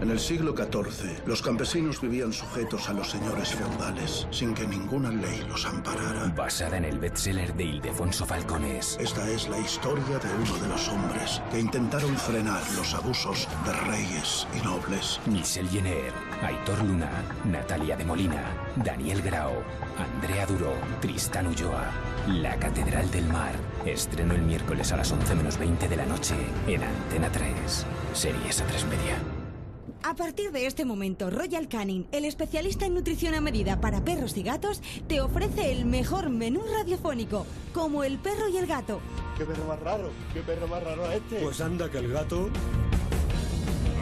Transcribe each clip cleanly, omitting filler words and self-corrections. En el siglo XIV, los campesinos vivían sujetos a los señores feudales, sin que ninguna ley los amparara. Basada en el bestseller de Ildefonso Falcones. Esta es la historia de uno de los hombres que intentaron frenar los abusos de reyes y nobles. Michelle Jenner, Aitor Luna, Natalia de Molina, Daniel Grau, Andrea Duro, Tristán Ulloa. La Catedral del Mar. Estreno el miércoles a las 11:20 de la noche en Antena 3. Series A3 Media. A partir de este momento, Royal Canin, el especialista en nutrición a medida para perros y gatos, te ofrece el mejor menú radiofónico, como El Perro y el Gato. ¡Qué perro más raro! ¡Qué perro más raro este! Pues anda que el gato...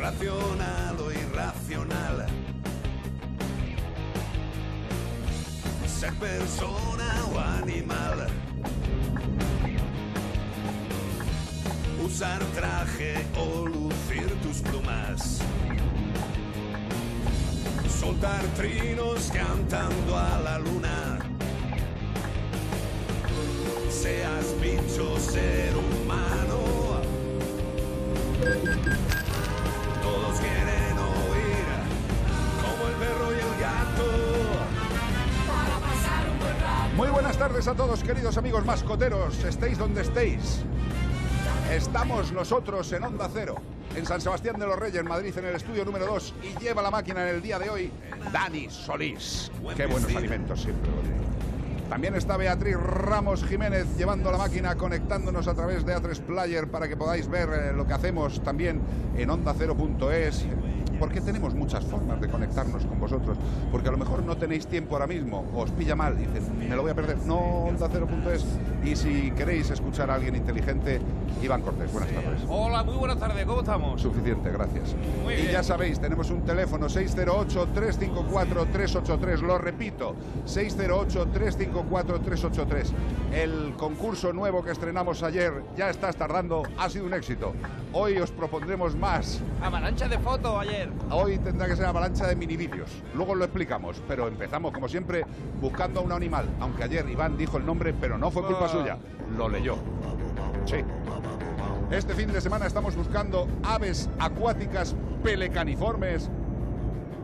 Racional o irracional. Ser persona o animal. Usar traje o lucir tus plumas. Soltar trinos cantando a la luna. Seas bicho, ser humano. Todos quieren oír como el perro y el gato. Para pasar un buen rato. Muy buenas tardes a todos, queridos amigos mascoteros. Estéis donde estéis. Estamos nosotros en Onda Cero, en San Sebastián de los Reyes, en Madrid, en el estudio número 2, y lleva la máquina en el día de hoy Dani Solís. Qué buenos alimentos siempre lo digo. También está Beatriz Ramos Jiménez llevando la máquina, conectándonos a través de A3 Player para que podáis ver lo que hacemos también en ondacero.es. Porque tenemos muchas formas de conectarnos con vosotros, porque a lo mejor no tenéis tiempo ahora mismo, os pilla mal, dices, me lo voy a perder. No, Onda Cero.es. Y si queréis escuchar a alguien inteligente, Iván Cortés, buenas tardes. Hola, muy buenas tardes, ¿cómo estamos? Suficiente, gracias. Muy bien. Y ya sabéis, tenemos un teléfono 608-354-383, lo repito, 608-354-383. El concurso nuevo que estrenamos ayer, ya estás tardando, ha sido un éxito. Hoy os propondremos más. Avalancha de fotos ayer. Hoy tendrá que ser avalancha de mini vídeos. Luego lo explicamos, pero empezamos como siempre buscando a un animal. Aunque ayer Iván dijo el nombre, pero no fue culpa suya. Lo leyó. Sí. Este fin de semana estamos buscando aves acuáticas pelecaniformes.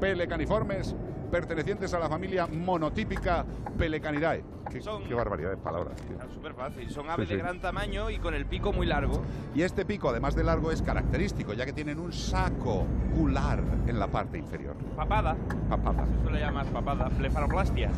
Pelecaniformes pertenecientes a la familia monotípica Pelecanidae. Qué barbaridad de palabras, tío. Súper fácil. Son aves de gran tamaño y con el pico muy largo. Y este pico, además de largo, es característico, ya que tienen un saco gular en la parte inferior. Papada. Papada. Eso le llamas papada. Blefaroplastia.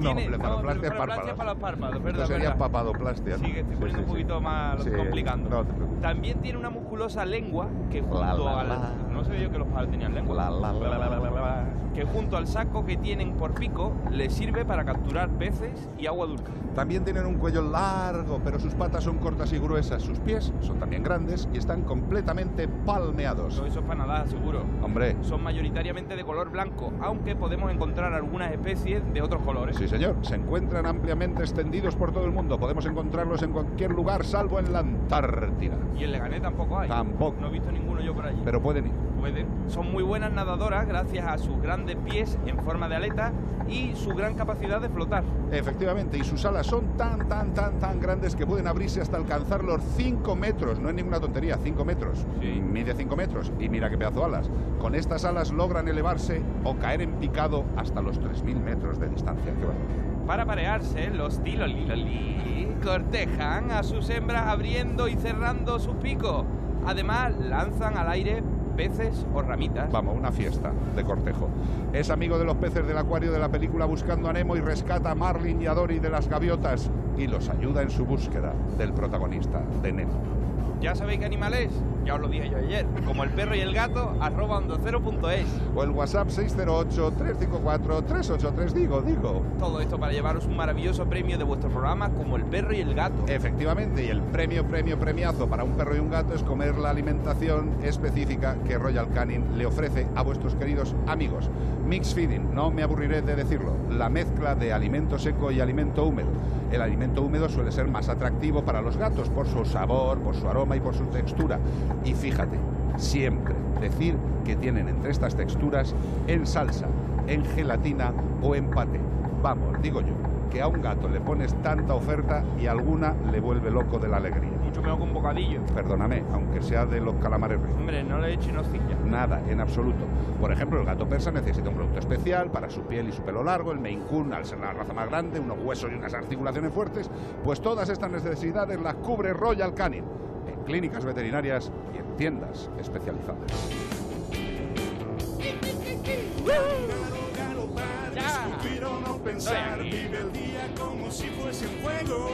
No, blefaroplastia es párpados. Para los párpados, ¿verdad? Eso sería papadoplastia. Sí, que estoy poniendo un poquito más complicando. No te preocupes. También tiene una musculosa lengua que junto al... No sabía yo que los pájaros tenían lengua. Que junto al saco que tienen por pico les sirve para capturar peces y agua dulce. También tienen un cuello largo, pero sus patas son cortas y gruesas. Sus pies son también grandes y están completamente palmeados. Todo eso es para nadar, seguro. Hombre. Son mayoritariamente de color blanco, aunque podemos encontrar algunas especies de otros colores. Sí, señor. Se encuentran ampliamente extendidos por todo el mundo. Podemos encontrarlos en cualquier lugar, salvo en la Antártida. Y en Leganés tampoco hay. Tampoco. No he visto ninguno yo por allí. Pero pueden ir. Pueden. Son muy buenas nadadoras gracias a sus grandes pies en forma de aleta y su gran capacidad de flotar. Efectivamente, y sus alas son tan grandes que pueden abrirse hasta alcanzar los 5 metros. No es ninguna tontería, 5 metros. Sí. Mide 5 metros y mira qué pedazo de alas. Con estas alas logran elevarse o caer en picado hasta los 3.000 metros de distancia. Qué bueno. Para parearse, los tiloliloli cortejan a sus hembras abriendo y cerrando sus picos. Además, lanzan al aire peces o ramitas. Vamos, una fiesta de cortejo. Es amigo de los peces del acuario de la película Buscando a Nemo y rescata a Marlin y a Dory de las gaviotas y los ayuda en su búsqueda del protagonista, de Nemo. ¿Ya sabéis qué animal es? Ya os lo dije yo ayer. Como el perro y el gato, @ondacero.es. O el WhatsApp 608-354-383. Digo. Todo esto para llevaros un maravilloso premio de vuestro programa, Como el Perro y el Gato. Efectivamente, y el premiazo para un perro y un gato es comer la alimentación específica que Royal Canin le ofrece a vuestros queridos amigos. Mix feeding, no me aburriré de decirlo. La mezcla de alimento seco y alimento húmedo. El alimento húmedo suele ser más atractivo para los gatos por su sabor, por su aroma y por su textura. Y fíjate, siempre decir que tienen entre estas texturas en salsa, en gelatina o en paté. Vamos, digo yo, que a un gato le pones tanta oferta y alguna le vuelve loco de la alegría. Mucho mejor que un bocadillo. Perdóname, aunque sea de los calamares ricos. Hombre, no le he hecho nocilla. Nada, en absoluto. Por ejemplo, el gato persa necesita un producto especial para su piel y su pelo largo, el Maine Coon, al ser la raza más grande, unos huesos y unas articulaciones fuertes, pues todas estas necesidades las cubre Royal Canin, en clínicas veterinarias y en tiendas especializadas.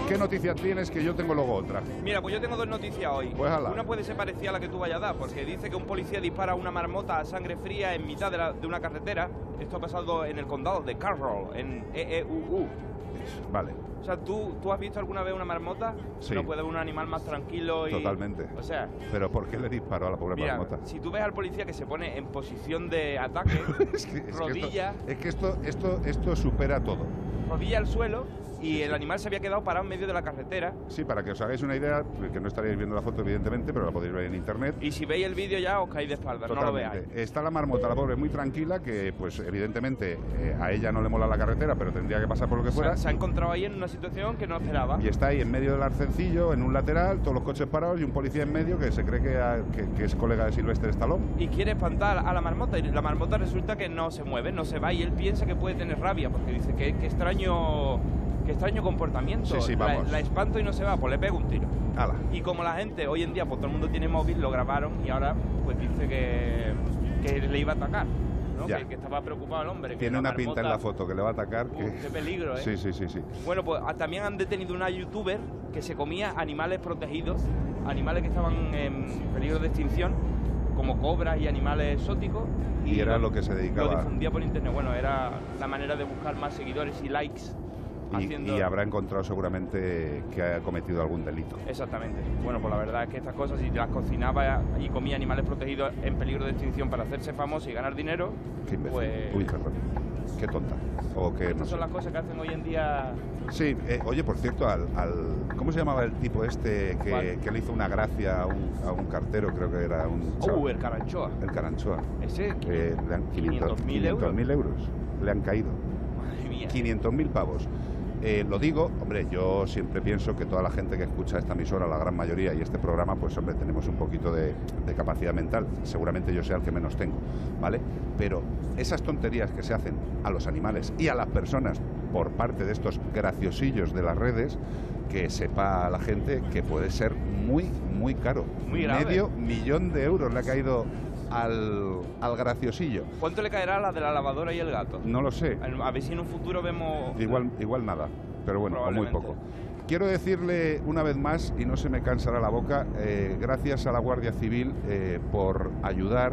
¿Qué noticia tienes? Que yo tengo luego otra. Mira, pues yo tengo dos noticias hoy. Pues ala. Una puede ser parecida a la que tú vayas a dar, porque dice que un policía dispara a una marmota a sangre fría en mitad de una carretera. Esto ha pasado en el condado de Carroll, en EEUU. Vale. O sea, ¿tú has visto alguna vez una marmota? Sí. No puede haber un animal más tranquilo y... Totalmente. O sea... ¿Pero por qué le disparó a la pobre marmota? Si tú ves al policía que se pone en posición de ataque, rodilla... Es que esto supera todo. Rodilla al suelo y el animal se había quedado parado en medio de la carretera. Sí, para que os hagáis una idea, que no estaréis viendo la foto evidentemente, pero la podéis ver en internet. Y si veis el vídeo ya os caéis de espaldas, no lo veáis. Está la marmota, la pobre, muy tranquila, que pues evidentemente a ella no le mola la carretera, pero tendría que pasar por lo que fuera. Se ha encontrado ahí en una situación que no esperaba. Y está ahí en medio del arcencillo, en un lateral, todos los coches parados y un policía en medio que se cree que es colega de Silvester Stallone. Y quiere espantar a la marmota y la marmota resulta que no se mueve, no se va y él piensa que puede tener rabia porque dice que extraño comportamiento. Sí, vamos. La espanto y no se va, pues le pego un tiro. Ala. Y como la gente hoy en día, pues todo el mundo tiene móvil, lo grabaron y ahora pues dice que le iba a atacar, ¿no? Que estaba preocupado el hombre. Tiene una pinta en la foto que le va a atacar. Qué peligro, ¿eh? Sí. Bueno, pues también han detenido una youtuber que se comía animales protegidos, animales que estaban en peligro de extinción, como cobras y animales exóticos. Y era lo que se dedicaba. Lo difundía por internet. Bueno, era la manera de buscar más seguidores y likes. Y habrá encontrado seguramente que ha cometido algún delito. Exactamente. Bueno, pues la verdad es que estas cosas, si las cocinaba y comía animales protegidos en peligro de extinción para hacerse famoso y ganar dinero... Qué imbécil. Pues... Uy, perdón. Qué tonta. O que estas no son las cosas que hacen hoy en día... Sí. Oye, por cierto, ¿cómo se llamaba el tipo este que le hizo una gracia a un cartero? Creo que era un... el Caranchoa. El Caranchoa. Ese... 500.000 euros. Le han caído. Madre mía. 500.000 pavos. Lo digo, hombre, yo siempre pienso que toda la gente que escucha esta emisora, la gran mayoría, y este programa, pues hombre, tenemos un poquito de capacidad mental. Seguramente yo sea el que menos tengo, ¿vale? Pero esas tonterías que se hacen a los animales y a las personas por parte de estos graciosillos de las redes, que sepa la gente que puede ser muy, muy caro. Muy grave. 500.000 euros le ha caído... Al graciosillo. ¿Cuánto le caerá a la de la lavadora y el gato? No lo sé. A ver si en un futuro vemos... Igual nada, pero bueno, o muy poco. Quiero decirle una vez más, y no se me cansará la boca, gracias a la Guardia Civil por ayudar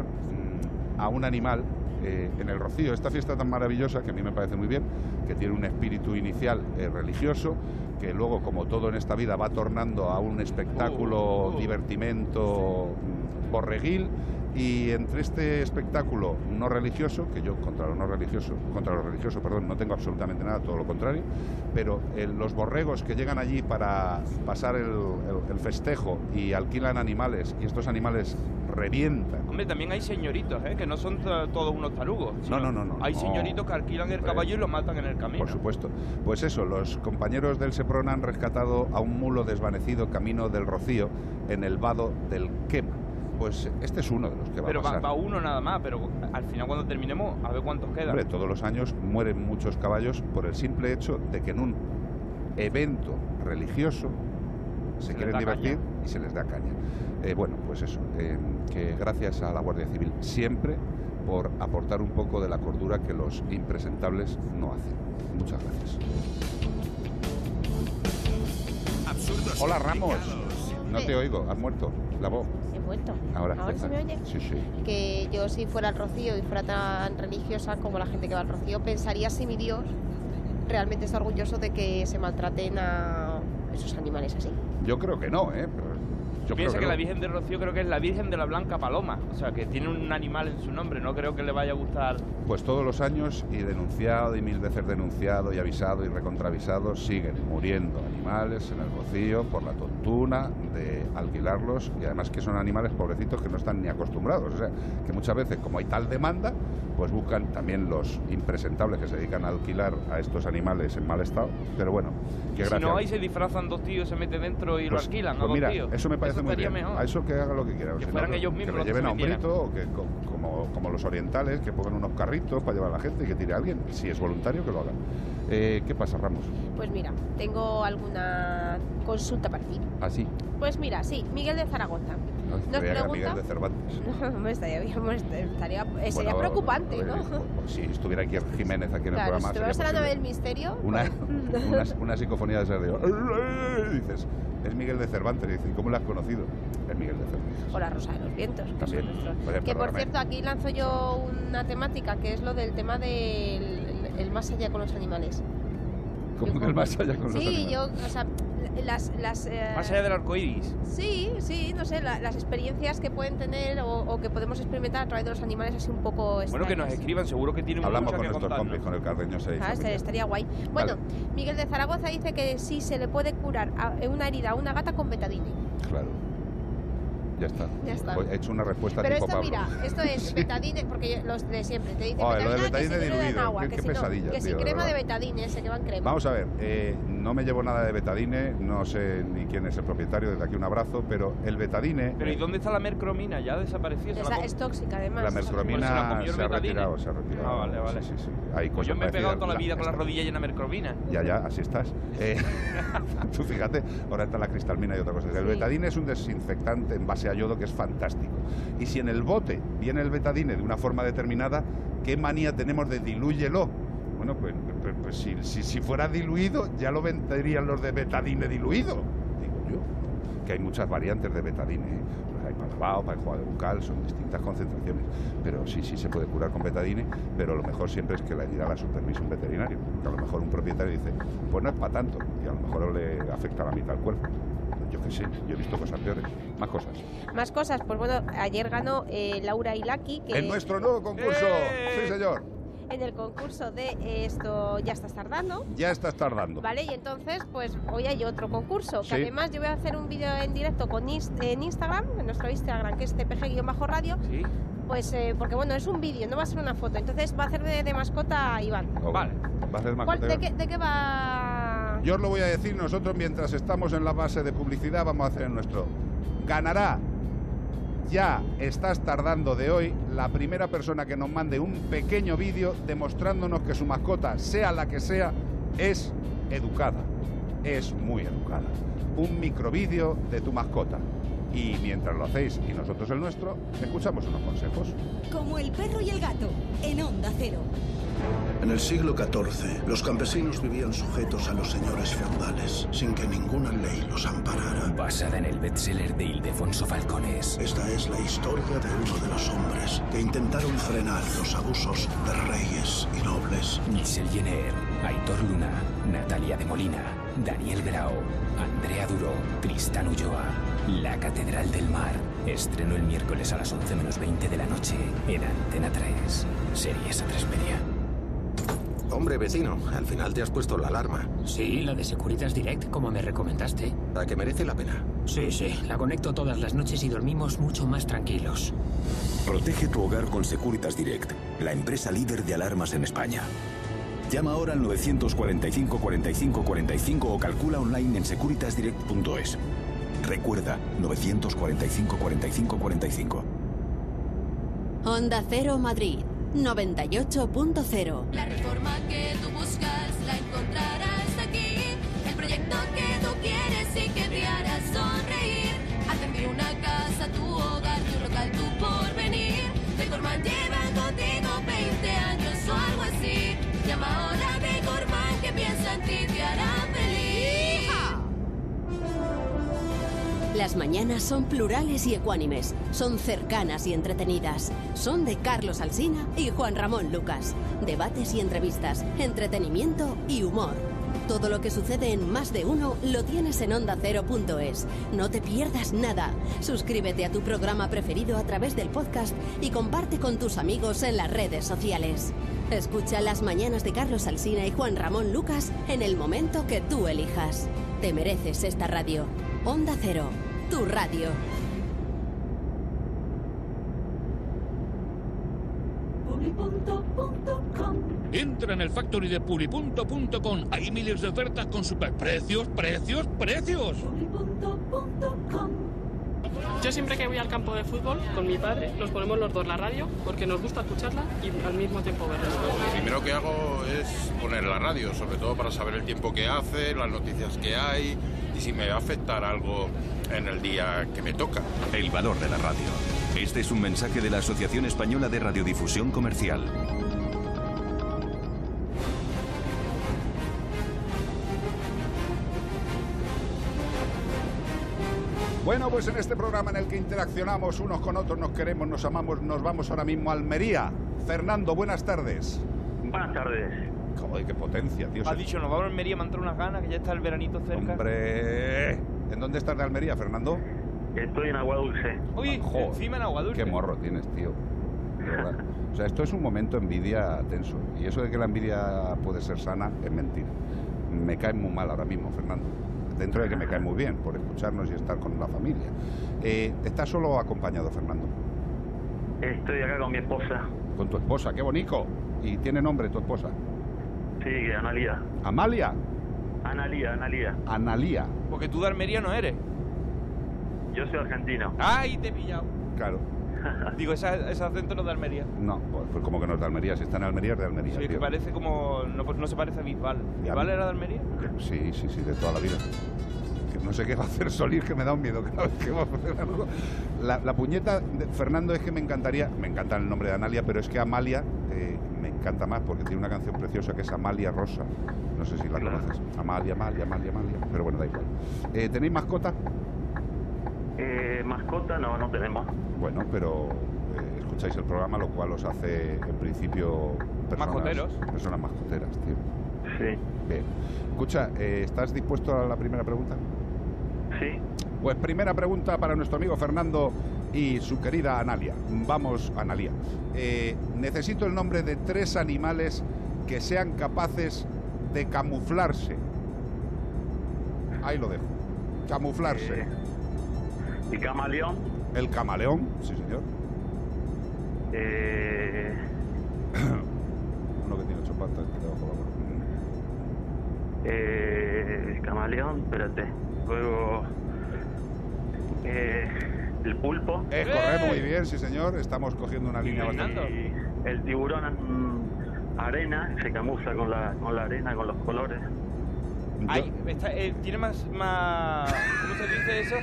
a un animal en el Rocío. Esta fiesta tan maravillosa, que a mí me parece muy bien, que tiene un espíritu inicial religioso, que luego, como todo en esta vida, va tornando a un espectáculo, divertimento, borreguil. Y entre este espectáculo no religioso, que yo contra lo religioso, no tengo absolutamente nada, todo lo contrario, pero los borregos que llegan allí para pasar el festejo y alquilan animales, y estos animales revientan. Hombre, también hay señoritos, que no son todos unos tarugos. No. Hay señoritos que alquilan el caballo y lo matan en el camino. Por supuesto. Pues eso, los compañeros del Seprona han rescatado a un mulo desvanecido camino del Rocío en el vado del Quema. Pues este es uno de los que va a pasar. Pero va uno nada más, pero al final cuando terminemos, a ver cuántos quedan. Hombre, todos los años mueren muchos caballos por el simple hecho de que en un evento religioso se quieren divertir y se les da caña. Bueno, pues eso, que gracias a la Guardia Civil siempre por aportar un poco de la cordura que los impresentables no hacen. Muchas gracias. Absurdos. Hola, Ramos. No te oigo, has muerto la voz. He muerto. Ahora se me oye. Sí. Que yo, si fuera al Rocío y fuera tan religiosa como la gente que va al Rocío, pensaría si mi Dios realmente está orgulloso de que se maltraten a esos animales así. Yo creo que no, ¿eh? Pero... Piensa que la Virgen de Rocío creo que es la Virgen de la Blanca Paloma, o sea, que tiene un animal en su nombre, no creo que le vaya a gustar. Pues todos los años, y denunciado, y mil veces denunciado, y avisado, y recontravisado, siguen muriendo animales en el Rocío por la tontuna de alquilarlos, y además que son animales pobrecitos que no están ni acostumbrados, o sea, que muchas veces, como hay tal demanda, pues buscan también los impresentables que se dedican a alquilar a estos animales en mal estado, pero bueno, qué gracia. Si no, ahí se disfrazan dos tíos, se meten dentro y pues, lo alquilan, pues mira, tíos. Eso me parece muy bien, mejor. A eso que haga lo que quiera. Que fueran ellos mismos. Que le lleven a un grito, o que, como los orientales, que pongan unos carritos para llevar a la gente y que tire a alguien. Si es voluntario, que lo haga. ¿Qué pasa, Ramos? Pues mira, tengo alguna consulta para ti. ¿Ah, sí? Pues mira, sí, Miguel de Zaragoza. No, nos pregunta... Miguel de Cervantes. No, sería preocupante, ¿no? Si estuviera aquí Jiménez, aquí en el programa... Claro, si hablando del misterio... Una psicofonía de esas de... Dices, es Miguel de Cervantes, dices, ¿cómo lo has conocido? Es Miguel de Cervantes. O la Rosa de los Vientos. También. Que por cierto, aquí lanzo yo una temática, que es lo del tema del más allá con los animales. ¿Cómo que el más allá con los animales? Sí, yo, o sea... más allá del arco iris. Sí, sí, no sé, las experiencias que pueden tener o que podemos experimentar a través de los animales así un poco extraños. Bueno, que nos escriban, seguro que tienen mucho que contarnos. Hablamos con nuestros compis, con el Cardeño 6. Ah, estaría guay. Bueno, vale. Miguel de Zaragoza dice que sí se le puede curar una herida a una gata con betadine. Claro. Ya está. Ya está. Pues he hecho una respuesta pero tipo esto, Pablo. Mira, esto es sí. Betadine, porque los de siempre te dicen betadine, lo de betadine que diluido, en agua, qué si pesadilla, no, que tío, si crema de betadine, se llevan crema. Vamos a ver, no me llevo nada de betadine, no sé ni quién es el propietario, desde aquí un abrazo, pero el betadine... Pero ¿y dónde está la mercromina? Ya ha desaparecido. Es tóxica, además. La mercromina se ha retirado, Ah, vale, vale. Sí, sí, sí. Hay cosas, yo me he pegado toda la vida con la rodilla llena de mercromina. Ya, ya, así estás. Tú fíjate, ahora está la cristalmina y otra cosa. El betadine es un desinfectante en base a yodo que es fantástico. Y si en el bote viene el betadine de una forma determinada, ¿qué manía tenemos de dilúyelo? Bueno, pues si fuera diluido, ya lo venderían los de betadine diluido. Digo yo, que hay muchas variantes de betadine, ¿eh? Hay para lavado, para enjuague bucal, son distintas concentraciones. Pero sí, sí se puede curar con betadine, pero lo mejor siempre es que la herida la supervise un veterinario. Que a lo mejor un propietario dice, pues no es para tanto, y a lo mejor le afecta a la mitad del cuerpo. Yo qué sé, yo he visto cosas peores. Más cosas. Más cosas, pues bueno, ayer ganó Laura Ilaki. En nuestro nuevo concurso, sí señor. En el concurso de esto ya estás tardando. Ya estás tardando. Vale, y entonces pues hoy hay otro concurso. Que sí. Además yo voy a hacer un vídeo en directo en Instagram, en nuestro Instagram, que es tpg-radio. Sí. Pues porque bueno, es un vídeo, no va a ser una foto. Entonces va a ser de mascota Iván. Oh, vale. Va a ser mascota. ¿De qué va? Yo os lo voy a decir, nosotros mientras estamos en la base de publicidad vamos a hacer el nuestro. Ganará, ya estás tardando de hoy, la primera persona que nos mande un pequeño vídeo demostrándonos que su mascota, sea la que sea, es educada. Es muy educada. Un microvídeo de tu mascota. Y mientras lo hacéis y nosotros el nuestro, escuchamos unos consejos. Como el perro y el gato, en Onda Cero. En el siglo XIV, los campesinos vivían sujetos a los señores feudales, sin que ninguna ley los amparara. Basada en el bestseller de Ildefonso Falcones. Esta es la historia de uno de los hombres que intentaron frenar los abusos de reyes y nobles. Michelle Jenner, Aitor Luna, Natalia de Molina, Daniel Grau, Andrea Duro, Tristán Ulloa... La Catedral del Mar. Estrenó el miércoles a las 11:20 de la noche en Antena 3. Series A3 Player. Hombre, vecino, al final te has puesto la alarma. Sí, la de Securitas Direct, como me recomendaste. La que merece la pena. Sí, sí, la conecto todas las noches y dormimos mucho más tranquilos. Protege tu hogar con Securitas Direct, la empresa líder de alarmas en España. Llama ahora al 945 45 45 o calcula online en securitasdirect.es. Recuerda, 945 45 45. Onda Cero Madrid, 98.0. La reforma que tú buscas la encontrarás aquí. El proyecto que tú quieres y que te hará sonreír. Hacer de una casa, tu hogar, tu local, tu porvenir. Decorman lleva contigo 20 años o algo así. Llama ahora a Decorman que piensa en ti, te hará feliz. Las mañanas son plurales y ecuánimes, son cercanas y entretenidas. Son de Carlos Alsina y Juan Ramón Lucas. Debates y entrevistas, entretenimiento y humor. Todo lo que sucede en Más de Uno lo tienes en OndaCero.es. No te pierdas nada. Suscríbete a tu programa preferido a través del podcast y comparte con tus amigos en las redes sociales. Escucha Las Mañanas de Carlos Alsina y Juan Ramón Lucas en el momento que tú elijas. Te mereces esta radio. Onda Cero, tu radio. Entra en el Factory de Pulipunto.com. Hay miles de ofertas con superprecios, precios. Yo siempre que voy al campo de fútbol con mi padre, nos ponemos los dos la radio porque nos gusta escucharla y al mismo tiempo verla. Lo primero que hago es poner la radio, sobre todo para saber el tiempo que hace, las noticias que hay y si me va a afectar algo en el día que me toca. El valor de la radio. Este es un mensaje de la Asociación Española de Radiodifusión Comercial. Bueno, pues en este programa en el que interaccionamos unos con otros, nos queremos, nos amamos, nos vamos ahora mismo a Almería. Fernando, buenas tardes. Buenas tardes. Joder, qué potencia, tío. Ha dicho, nos vamos a Almería, me han entrado unas ganas, que ya está el veranito cerca. ¡Hombre! ¿En dónde estás de Almería, Fernando? Estoy en Aguadulce. Uy, joder, encima en Aguadulce. Qué morro tienes, tío. ¿Verdad? O sea, esto es un momento envidia tenso. Y eso de que la envidia puede ser sana es mentira. Me cae muy mal ahora mismo, Fernando. Dentro de que me cae muy bien por escucharnos y estar con la familia. ¿Estás solo o acompañado, Fernando? Estoy acá con mi esposa. ¿Con tu esposa? ¡Qué bonito! ¿Y tiene nombre tu esposa? Sí, Analía. ¿Amalia? Analía, Analía. Analía. Porque tú de Almería no eres. Yo soy argentino. ¡Ay, te he pillado! Claro. Digo, ese acento no es de Almería. No, pues como que no es de Almería. Si está en Almería, es de Almería. Sí, tío. Que parece como... No, pues no se parece a Bisbal. ¿Bisbal era de Almería? Sí, sí, sí, de toda la vida. Que no sé qué va a hacer Solís, que me da un miedo cada vez que va a hacer algo. La puñeta de Fernando es que me encantaría... Me encanta el nombre de Analia, pero es que Amalia me encanta más porque tiene una canción preciosa que es Amalia Rosa. No sé si la conoces. Amalia, Amalia, Amalia, Amalia. Pero bueno, da igual. ¿Tenéis mascota? Mascota no, no tenemos. Bueno, pero escucháis el programa, lo cual os hace, en principio, personas mascoteras, tío. Sí. Bien. Escucha, ¿estás dispuesto a la primera pregunta? Sí. Pues primera pregunta para nuestro amigo Fernando y su querida Analia. Vamos, Analia. Necesito el nombre de tres animales que sean capaces de camuflarse. Ahí lo dejo. Camuflarse. ¿Y camaleón? El camaleón, sí señor. Uno que tiene 8 patas, que te bajo la mano. El camaleón, espérate. Luego... el pulpo. Correcto, muy bien, sí señor. Estamos cogiendo una línea bastante. Y el tiburón arena, se camufla con la arena, con los colores. Ay, tiene más... ¿Cómo se dice eso?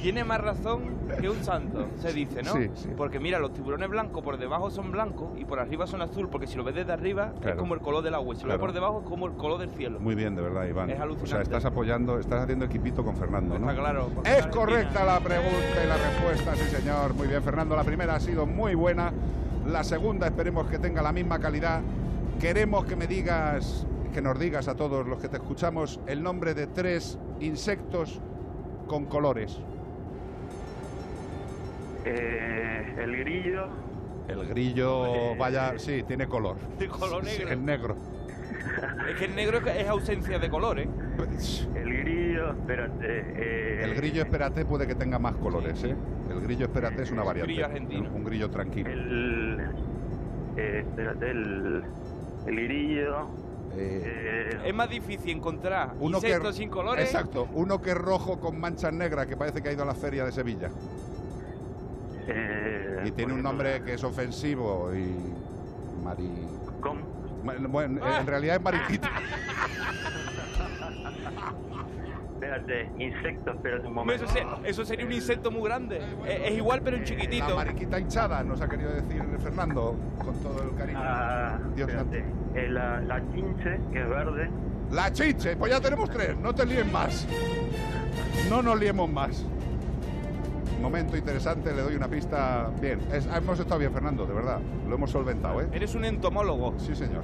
Tiene más razón que un santo, se dice, ¿no? Sí, sí. Porque mira, los tiburones blancos por debajo son blancos y por arriba son azul, porque si lo ves desde arriba claro, es como el color del agua, y si lo ves por debajo es como el color del cielo. Muy bien, de verdad, Iván. Es alucinante. O sea, estás apoyando, estás haciendo equipito con Fernando, ¿no? Está claro. Es correcta la pregunta y la respuesta, sí señor. Muy bien, Fernando, la primera ha sido muy buena. La segunda esperemos que tenga la misma calidad. Queremos que me digas, que nos digas a todos los que te escuchamos, el nombre de tres insectos con colores. El grillo. El grillo, vaya, sí, tiene color. ¿De color negro? Sí, el negro. Es que el negro es ausencia de color, ¿eh? El grillo, espérate. El grillo, espérate, puede que tenga más colores, sí, ¿eh? El grillo, espérate, es una variante. Grillo argentino. Un grillo tranquilo. Espérate, el grillo. Es más difícil encontrar uno insectos sin colores. Exacto, uno que es rojo con manchas negras, que parece que ha ido a la feria de Sevilla. Y tiene un nombre que es ofensivo y... ¿Cómo? Bueno, en realidad es mariquita. Espérate, insecto, espérate un momento. Eso sería un insecto muy grande. Es igual pero un chiquitito. La mariquita hinchada, nos ha querido decir Fernando, con todo el cariño. Dios santo. La chinche, que es verde. La chinche, pues ya tenemos tres, no te líes más. No nos liemos más. momento interesante, le doy una pista. Bien, hemos estado bien, Fernando, de verdad. Lo hemos solventado, ¿eh? Eres un entomólogo. Sí, señor,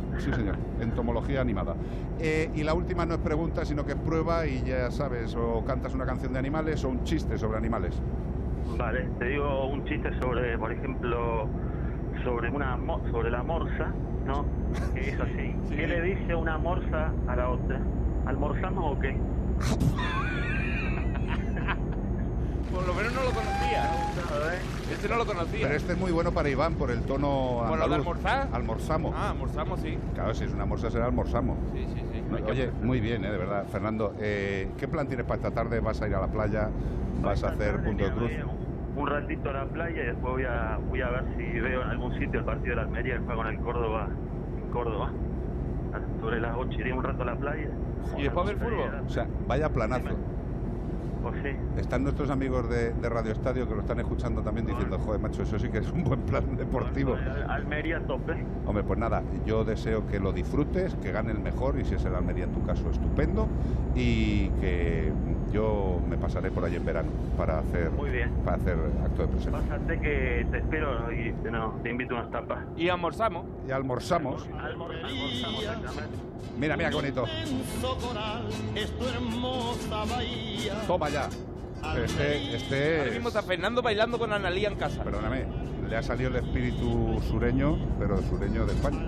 entomología animada. Y la última no es pregunta, sino que es prueba y ya sabes, o cantas una canción de animales o un chiste sobre animales. Vale, te digo un chiste sobre, por ejemplo, sobre la morsa, ¿no? Que es así. Sí. ¿Qué le dice una morsa a la otra? ¿Almorzamos o qué? Por lo menos no lo conocía. Este no lo conocía. Pero este es muy bueno para Iván por el tono andaluz. ¿Por lo de almorzar? Almorzamos. Ah, almorzamos, sí. Claro, si es una morsa será almorzamos. Sí, sí, sí. No, oye, muy bien, de verdad. Fernando, ¿qué plan tienes para esta tarde? ¿Vas a ir a la playa? ¿Vas a hacer punto de cruz? Un ratito a la playa y después voy a ver si veo en algún sitio el partido de la Almería, el juego en el Córdoba. En Córdoba. Sobre las 8 iré un rato a la playa. Joder, ¿y después ver fútbol? O sea, vaya planazo. Pues sí. Están nuestros amigos de Radio Estadio que lo están escuchando también diciendo, joder, macho, eso sí que es un buen plan deportivo. Bueno, Almería tope. Hombre, pues nada, yo deseo que lo disfrutes, que gane el mejor y si es el Almería en tu caso, estupendo. Y que yo me pasaré por ahí en verano para hacer, acto de presencia. Pásate que te espero y te invito a unas tapas. Y almorzamos. Y almorzamos. Almorzamos. Mira, mira qué bonito. Toma ya. Este ahora mismo está Fernando bailando con Analía en casa. Perdóname, le ha salido el espíritu sureño, pero sureño de España.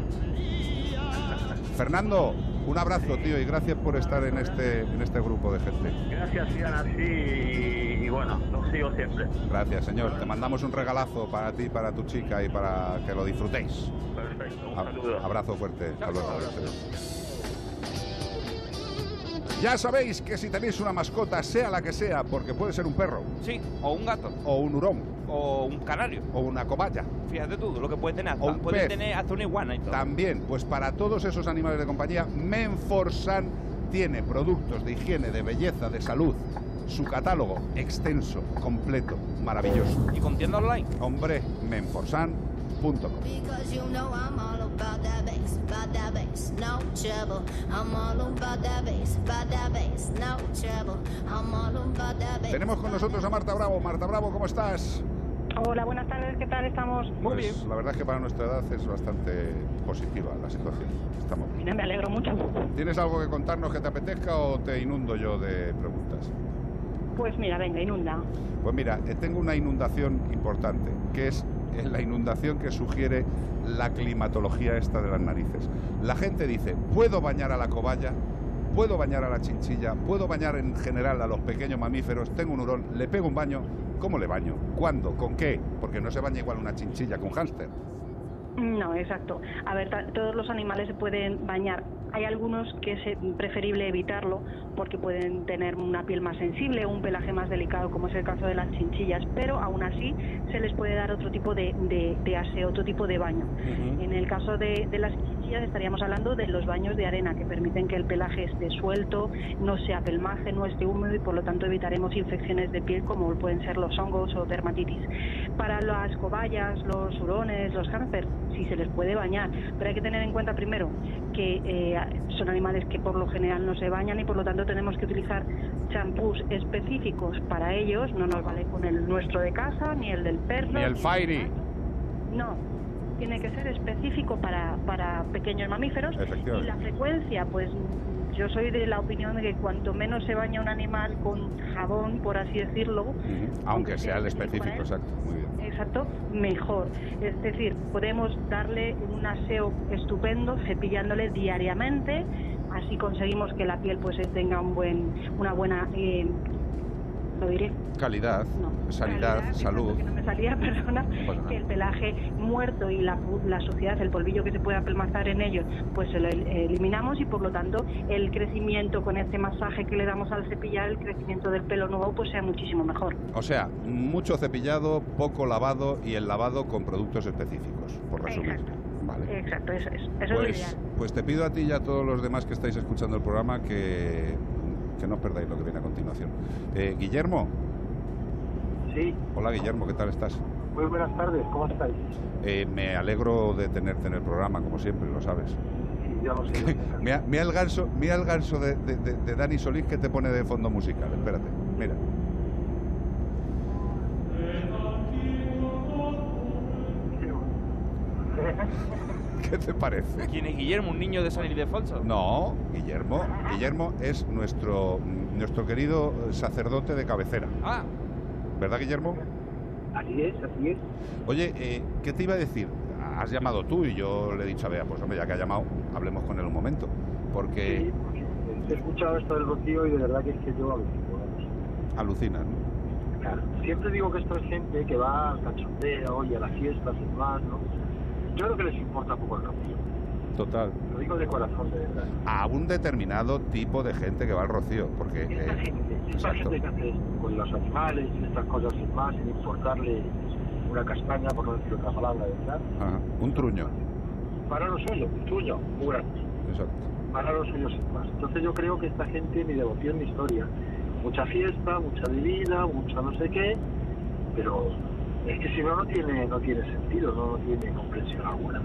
Fernando, un abrazo, tío, y gracias por estar en este grupo de gente. Gracias, sigan así y bueno, los sigo siempre. Gracias, señor. Te mandamos un regalazo para ti, para tu chica y para que lo disfrutéis. Perfecto, un saludo. Abrazo fuerte. Saludos. Ya sabéis que si tenéis una mascota, sea la que sea, porque puede ser un perro. Sí, o un gato. O un hurón. O un canario. O una cobaya. Fíjate tú, lo que puede tener. O un puede pez. Tener hasta una iguana y todo. También, pues para todos esos animales de compañía, Menforsan tiene productos de higiene, de belleza, de salud. Su catálogo extenso, completo, maravilloso. ¿Y con tienda online? Hombre, Menforsan.com. Tenemos con nosotros a Marta Bravo. Marta Bravo, ¿cómo estás? Hola, buenas tardes, ¿qué tal estamos? Muy bien. Pues, la verdad es que para nuestra edad es bastante positiva la situación. Estamos. Mira, me alegro mucho. ¿Tienes algo que contarnos que te apetezca o te inundo yo de preguntas? Pues mira, venga, inunda. Pues mira, tengo una inundación importante, que es la inundación que sugiere la climatología esta de las narices. La gente dice, ¿puedo bañar a la cobaya? ¿Puedo bañar a la chinchilla? ¿Puedo bañar en general a los pequeños mamíferos? Tengo un hurón, le pego un baño. ¿Cómo le baño? ¿Cuándo? ¿Con qué? Porque no se baña igual una chinchilla con hámster. No, exacto. A ver, todos los animales se pueden bañar. Hay algunos que es preferible evitarlo porque pueden tener una piel más sensible o un pelaje más delicado, como es el caso de las chinchillas, pero aún así se les puede dar otro tipo de aseo, otro tipo de baño. En el caso de las chinchillas estaríamos hablando de los baños de arena que permiten que el pelaje esté suelto, no sea pelmaje, no esté húmedo y por lo tanto evitaremos infecciones de piel como pueden ser los hongos o dermatitis. Para las cobayas, los hurones, los hámsters, sí se les puede bañar, pero hay que tener en cuenta primero que son animales que por lo general no se bañan y por lo tanto tenemos que utilizar champús específicos para ellos. No nos vale con el nuestro de casa, ni el del perro. Ni el Fairy. No, tiene que ser específico para pequeños mamíferos. Y la frecuencia, pues yo soy de la opinión de que cuanto menos se baña un animal con jabón, por así decirlo... Aunque sea el específico, exacto, muy bien. Exacto, mejor. Es decir, podemos darle un aseo estupendo cepillándole diariamente, así conseguimos que la piel pues tenga una buena... lo diré. Calidad, no, sanidad, calidad, salud. Que no me salía, perdona, pues no. Que el pelaje muerto y la suciedad, el polvillo que se pueda pelmazar en ellos, pues se lo eliminamos y por lo tanto el crecimiento con este masaje que le damos al cepillar, el crecimiento del pelo nuevo pues sea muchísimo mejor. O sea, mucho cepillado, poco lavado y el lavado con productos específicos, por resumir. Exacto. Vale. Exacto, eso pues, es lo ideal. Pues te pido a ti y a todos los demás que estáis escuchando el programa que no os perdáis lo que viene a continuación. Guillermo. Sí. Hola, Guillermo, ¿qué tal estás? Muy buenas tardes, ¿cómo estáis? Me alegro de tenerte en el programa, como siempre, lo sabes. Sí, ya lo sé. mira el ganso de Dani Solís que te pone de fondo musical, espérate, mira. ¿Qué te parece? ¿Quién es Guillermo? ¿Un niño de San Ildefonso? No, Guillermo. Guillermo es nuestro querido sacerdote de cabecera. Ah. ¿Verdad, Guillermo? Así es, así es. Oye, ¿qué te iba a decir? Has llamado tú y yo le he dicho a Bea, pues hombre, ya que ha llamado, hablemos con él un momento. Porque... sí, porque he escuchado esto del Rocío y de verdad que es que yo alucino. Alucinas, ¿no? Claro, siempre digo que esto es gente que va al cachondeo y a las fiestas y demás, ¿no? Yo creo que les importa poco el Rocío. Total. Lo digo de corazón, de verdad. A un determinado tipo de gente que va al Rocío, porque... esta gente que hace con los animales y estas cosas y más, sin importarle una castaña, por no decir otra palabra, ¿verdad? Ajá. Un truño. Para lo suyo, un truño, muy grande. Exacto. Para los suyos y más. Entonces yo creo que esta gente, ni devoción ni historia. Mucha fiesta, mucha bebida, mucha no sé qué, pero... es que si no, no tiene sentido, no tiene comprensión alguna.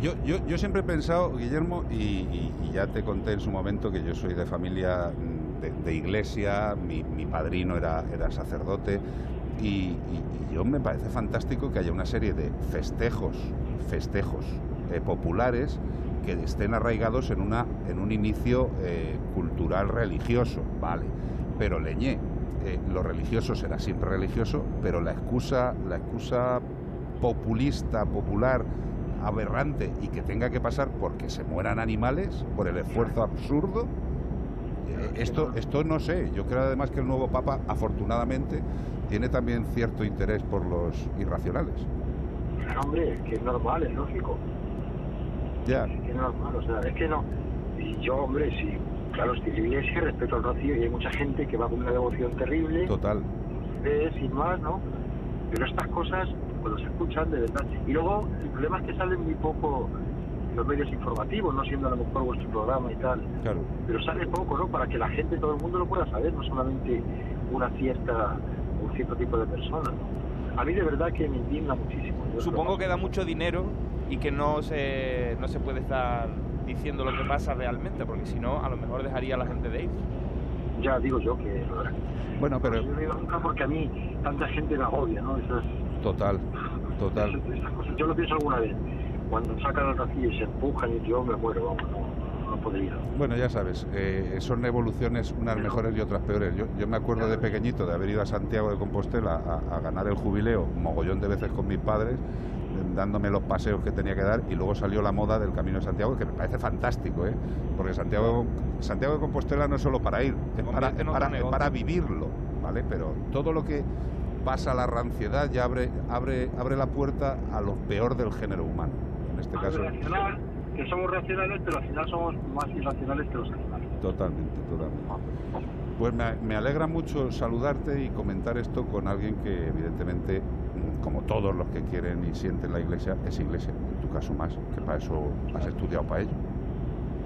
Yo siempre he pensado, Guillermo, y ya te conté en su momento que yo soy de familia de iglesia, mi padrino era sacerdote, y yo me parece fantástico que haya una serie de festejos populares que estén arraigados en un inicio cultural religioso, vale, pero leñé. Lo religioso será siempre religioso, pero la excusa populista, popular, aberrante, y que tenga que pasar porque se mueran animales por el esfuerzo absurdo, esto no sé. Yo creo además que el nuevo Papa, afortunadamente, tiene también cierto interés por los irracionales. Hombre, es que es normal, es lógico. Ya. Es que es normal, o sea, es que no. Y yo, hombre, sí. Claro, estoy en iglesia, respeto al Rocío, y hay mucha gente que va con una devoción terrible. Total. Sin más, ¿no? Pero estas cosas, cuando se escuchan, de verdad. Y luego, el problema es que salen muy poco los medios informativos, no siendo a lo mejor vuestro programa y tal. Claro. Pero sale poco, ¿no? Para que la gente, todo el mundo lo pueda saber, no solamente un cierto tipo de personas, ¿no? A mí, de verdad, que me indigna muchísimo. Supongo que da mucho dinero y que no se puede estar diciendo lo que pasa realmente, porque si no, a lo mejor dejaría a la gente de ir. Ya digo yo que... bueno, pero... yo no digo nunca porque a mí tanta gente me agobia, ¿no? Eso es... Total. Esas cosas, yo lo pienso alguna vez. Cuando sacan al Rocío y se empujan y yo me muero, vamos, no podría. Bueno, ya sabes, son evoluciones, unas mejores y otras peores. Yo me acuerdo de pequeñito de haber ido a Santiago de Compostela a ganar el jubileo, un mogollón de veces con mis padres, dándome los paseos que tenía que dar, y luego salió la moda del Camino de Santiago, que me parece fantástico, ¿eh? Porque Santiago de Compostela no es solo para ir, es para vivirlo, ¿vale? Pero todo lo que pasa a la ranciedad ya abre la puerta a lo peor del género humano, en este caso. Racional, que somos racionales, pero al final somos más irracionales que los animales. Totalmente. Pues me alegra mucho saludarte y comentar esto con alguien que evidentemente, como todos los que quieren y sienten la iglesia, es iglesia, en tu caso más, que para eso has estudiado para ello.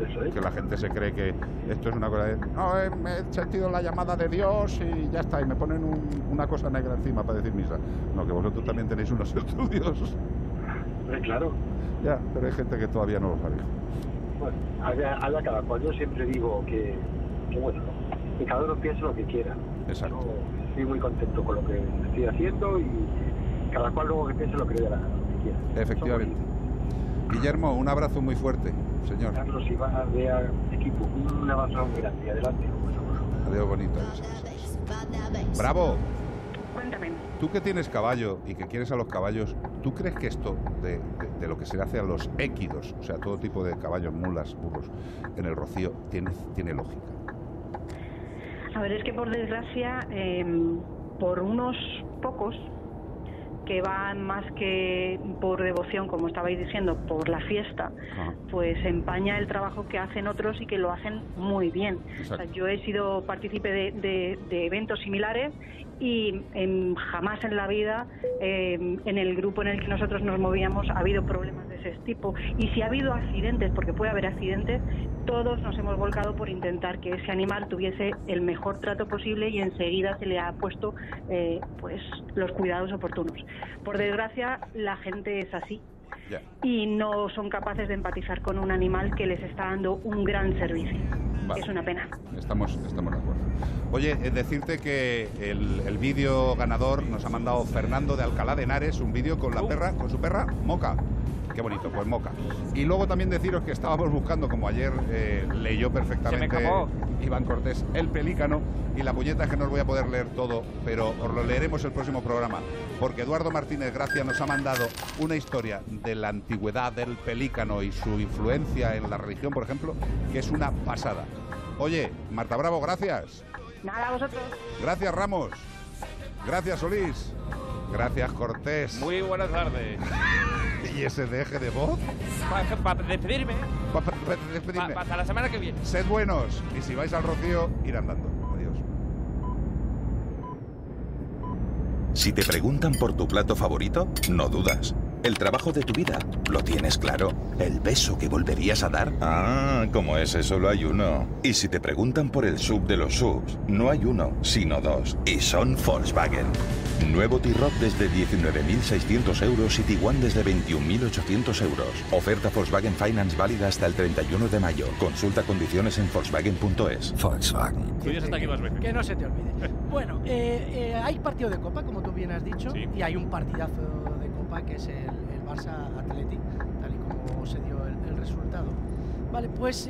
Eso es. Que la gente se cree que esto es una cosa de... no, me he sentido la llamada de Dios y ya está, y me ponen una cosa negra encima para decir misa. No, que vosotros también tenéis unos estudios. Claro. Ya, pero hay gente que todavía no lo sabe. Bueno, a la cada cual. Yo siempre digo que bueno, que cada uno piense lo que quiera. Exacto. Yo estoy muy contento con lo que estoy haciendo y... cada cual luego que piense lo que quiera. Efectivamente. Guillermo, un abrazo muy fuerte, señor. Carlos, si vas a ver equipo, un abrazo muy grande. Adelante. Adiós, bonito. Adiós. Bravo. Cuéntame. Tú que tienes caballo y que quieres a los caballos, ¿tú crees que esto de lo que se le hace a los équidos, o sea, todo tipo de caballos, mulas, burros, en el Rocío, tiene lógica? A ver, es que por desgracia, por unos pocos que van más que por devoción, como estabais diciendo, por la fiesta, pues empaña el trabajo que hacen otros y que lo hacen muy bien. O sea, yo he sido partícipe de eventos similares y jamás en la vida, en el grupo en el que nosotros nos movíamos, ha habido problemas de ese tipo. Y si ha habido accidentes, porque puede haber accidentes, todos nos hemos volcado por intentar que ese animal tuviese el mejor trato posible y enseguida se le ha puesto pues los cuidados oportunos. Por desgracia, la gente es así. Yeah. Y no son capaces de empatizar con un animal que les está dando un gran servicio. Vale. Es una pena. Estamos de acuerdo. Oye, decirte que el vídeo ganador nos ha mandado Fernando de Alcalá de Henares, un vídeo con su perra Moca, qué bonito, pues Moca. Y luego también deciros que estábamos buscando, como ayer leyó perfectamente Iván Cortés, el pelícano, y la puñeta es que no os voy a poder leer todo, pero os lo leeremos el próximo programa, porque Eduardo Martínez Gracia nos ha mandado una historia de la antigüedad del pelícano y su influencia en la religión, por ejemplo, que es una pasada. Oye, Marta Bravo, gracias. Nada, vosotros. Gracias, Ramos. Gracias, Solís. Gracias, Cortés. Muy buenas tardes. ¿Y ese deje de voz? Para despedirme. Para la semana que viene. Sed buenos. Y si vais al Rocío, ir andando. Adiós. Si te preguntan por tu plato favorito, no dudas. El trabajo de tu vida, lo tienes claro. El beso que volverías a dar. Ah, como ese solo hay uno. Y si te preguntan por el sub de los subs, no hay uno, sino dos. Y son Volkswagen. Nuevo T-Roc desde 19.600 euros y Tiguan desde 21.800 euros. Oferta Volkswagen Finance válida hasta el 31 de mayo. Consulta condiciones en Volkswagen.es. Volkswagen. Tú ya hasta aquí más veces. Que no se te olvide. Bueno, hay partido de Copa, como tú bien has dicho, sí. Y hay un partidazo de Copa que es el Barça-Athletic, tal y como se dio el resultado. Vale, pues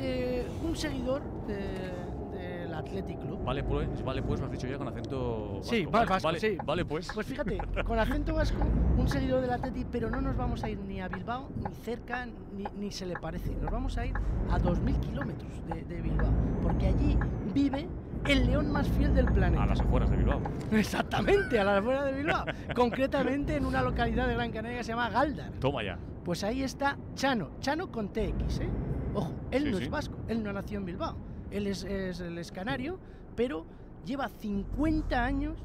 un seguidor del Athletic Club. Vale, pues lo has dicho ya con acento vasco. Sí, vasco, vale, sí. Vale, pues. Pues fíjate, con acento vasco, un seguidor del Athletic, pero no nos vamos a ir ni a Bilbao, ni cerca, ni se le parece. Nos vamos a ir a 2.000 kilómetros de Bilbao, porque allí vive el león más fiel del planeta. A las afueras de Bilbao. Exactamente, a las afueras de Bilbao. Concretamente en una localidad de Gran Canaria que se llama Gáldar. Toma ya. Pues ahí está Chano, Chano con TX, ¿eh? Ojo, él sí, no es vasco, él no nació en Bilbao. Él es canario, pero lleva 50 años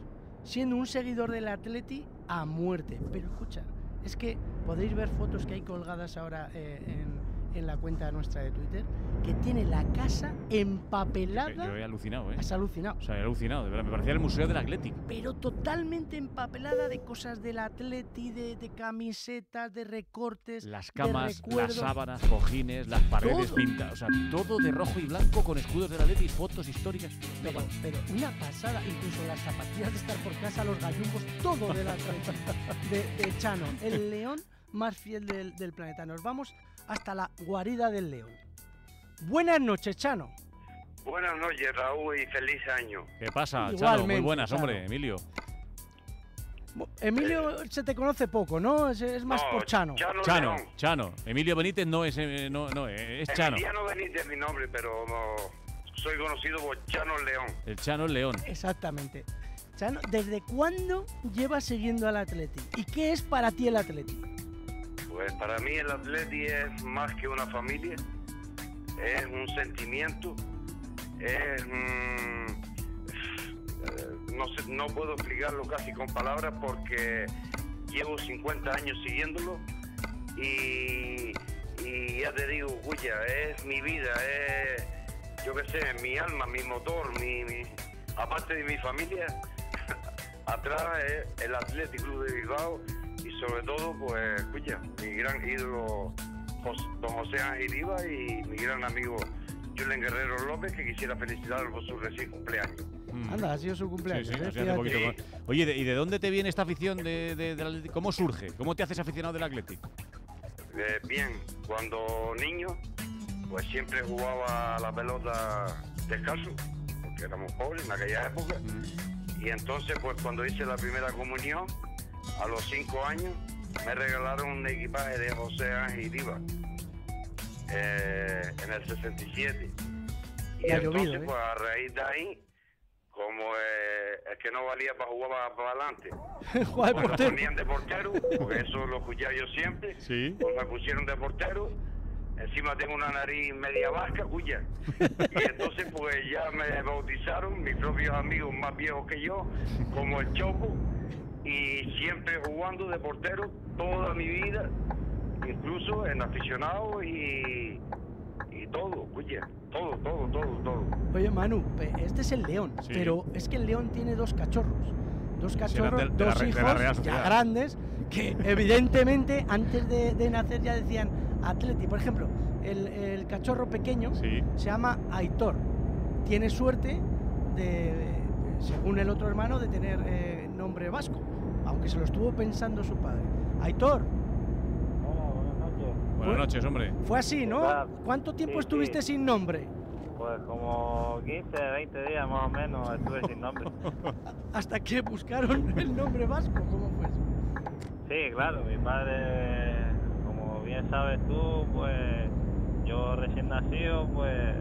siendo un seguidor del Atleti a muerte. Pero escucha, es que podéis ver fotos que hay colgadas ahora en la cuenta nuestra de Twitter, que tiene la casa empapelada. Yo he alucinado, ¿eh? Has alucinado. O sea, he alucinado, de verdad. Me parecía el Museo del Athletic. Pero totalmente empapelada de cosas del Athletic, de camisetas, de recortes. Las camas, las sábanas, cojines, las paredes pintadas. O sea, todo de rojo y blanco con escudos del Athletic, fotos históricas. Pero una pasada, incluso las zapatillas de estar por casa, los gallumbos, todo del Athletic. de Chano, el león más fiel del planeta. Nos vamos hasta la guarida del león. Buenas noches, Chano. Buenas noches, Raúl, y feliz año. ¿Qué pasa, Chano? Muy buenas, Chano. Hombre, Emilio. Emilio se te conoce poco, ¿no? Es más, no, por Chano. Chano. Emilio Benítez no es, no es Chano. Emiliano Benítez es mi nombre, pero no, soy conocido por Chano León. El Chano León. Exactamente. Chano, ¿desde cuándo llevas siguiendo al Atleti? ¿Y qué es para ti el Atleti? Pues para mí el Atleti es más que una familia, es un sentimiento, es no puedo explicarlo casi con palabras porque llevo 50 años siguiéndolo y ya te digo, cuya, es mi vida, es, yo qué sé, mi alma, mi motor, aparte de mi familia, atrás es el Athletic Club de Bilbao. Y sobre todo, pues, escucha, mi gran ídolo, don José Ángel Iba, y mi gran amigo Julen Guerrero López, que quisiera felicitarlo por su recién cumpleaños. Anda, ha sido su cumpleaños. Sí, sí, sí. Oye, ¿y de dónde te viene esta afición del Athletic? ¿Cómo surge? ¿Cómo te haces aficionado del Athletic? Bien, cuando niño, pues siempre jugaba la pelota descalzo, porque éramos pobres en aquella época. Y entonces, pues, cuando hice la primera comunión, a los 5 años me regalaron un equipaje de José Ángel Iba en el 67. Y entonces, pues a raíz de ahí, como es que no valía para jugar para adelante, pues me ponían de portero, porque eso lo escuchaba yo siempre, ¿sí? Pues me pusieron de portero, encima tengo una nariz media vasca, cuya. Y entonces pues ya me bautizaron, mis propios amigos más viejos que yo, como el Chopo. Y siempre jugando de portero toda mi vida, incluso en aficionado y todo, oye, todo. Oye, Manu, este es el león, sí. Pero es que el león tiene dos cachorros, dos hijos ya grandes, que evidentemente antes de nacer ya decían Atleti. Por ejemplo, el cachorro pequeño, sí, se llama Aitor. Tiene suerte de, según el otro hermano, de tener nombre vasco, aunque se lo estuvo pensando su padre. Aitor. Hola, buenas noches. Buenas noches, hombre. Fue así, ¿no? ¿Cuánto tiempo estuviste sin nombre? Pues como 15, 20 días más o menos estuve sin nombre. ¿Hasta que buscaron el nombre vasco? ¿Cómo fue eso? Sí, claro, mi padre, como bien sabes tú, pues yo recién nacido, pues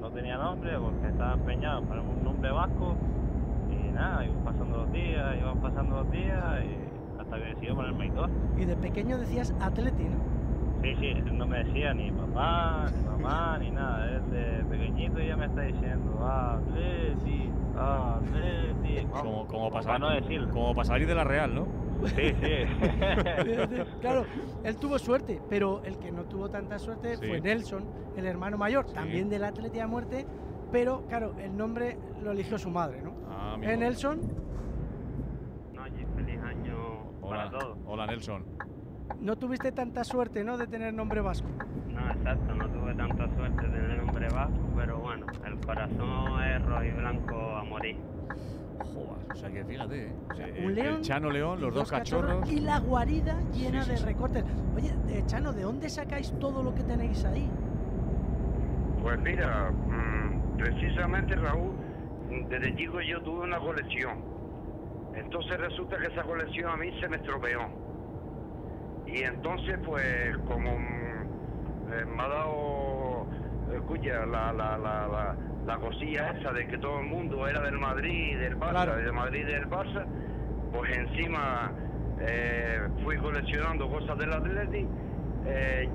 no tenía nombre porque estaba empeñado para un nombre vasco y nada, iban pasando los días y hasta que decidió ponerme Aitor. Y de pequeño decías Atleti, ¿no? Sí, sí, no me decía ni papá, ni mamá, ni nada. Desde pequeñito ya me está diciendo, Atleti, Atleti. Como para salir de la Real, ¿no? Sí, sí. Claro, él tuvo suerte, pero el que no tuvo tanta suerte fue Nelson, el hermano mayor, también del Atleti a muerte, pero claro, el nombre lo eligió su madre, ¿no? Ah, mi madre. Nelson. No, feliz año para todos. Hola, Nelson. No tuviste tanta suerte, ¿no?, de tener nombre vasco. No, exacto, no tuve tanta suerte de tener nombre vasco, pero bueno, el corazón es rojo y blanco a morir. Joder, o sea que fíjate, o sea, el Chano León, los dos cachorros... Y la guarida llena de recortes. Oye, Chano, ¿de dónde sacáis todo lo que tenéis ahí? Pues mira, precisamente, Raúl, desde chico yo tuve una colección. Entonces resulta que esa colección a mí se me estropeó. Y entonces, pues, como me ha dado, escucha, la cosilla esa de que todo el mundo era del Madrid y del Barça, pues encima fui coleccionando cosas del Atleti,